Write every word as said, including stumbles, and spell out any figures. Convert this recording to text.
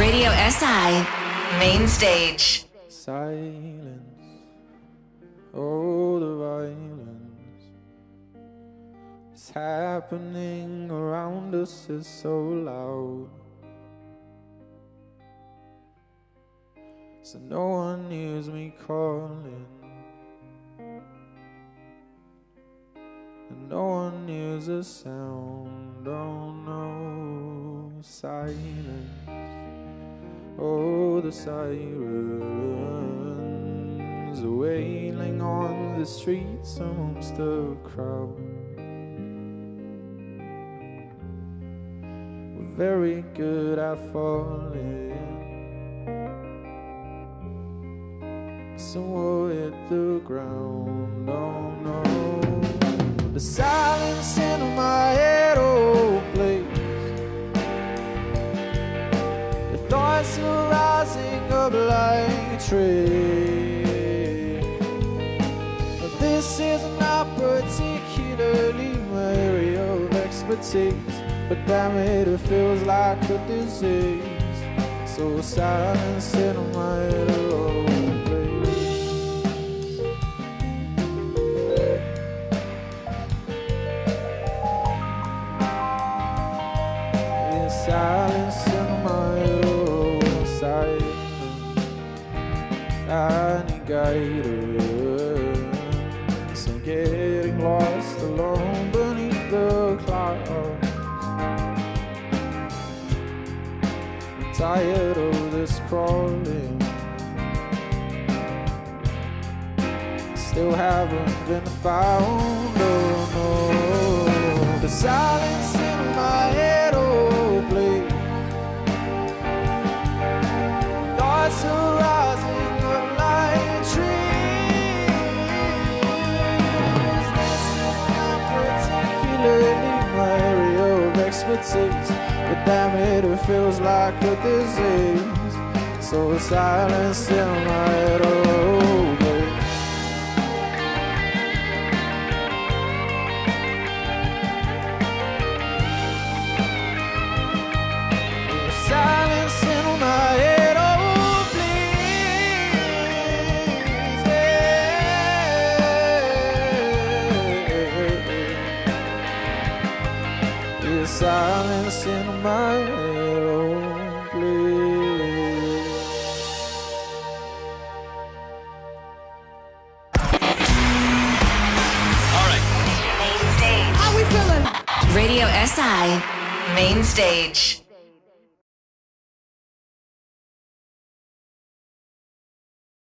Radio S I, main stage. Silence, oh the violence. It's happening around us, it's so loud. So no one hears me calling, and no one hears a sound, oh no. Silence, oh the sirens wailing on the streets amongst the crowd. We're very good at falling, so we'll hit the ground, oh no. The silence in my head, oh please. Thoughts are rising up like a tree. But this is not particularly my area of expertise, but damn it, it feels like a disease. So silence in my head, oh please. It's silence in my head. I need guidance. I'm getting lost alone beneath the clouds. I'm tired of this crawling. Still haven't been found, oh no. The silence in my head, oh please. Thoughts are rising expertise, but damn it, it feels like a disease. So silence in my head, oh please. Silence in my head, oh please, yeah. Silence in my head, oh please. All right. Main stage. How we feeling? Radio S I, main stage.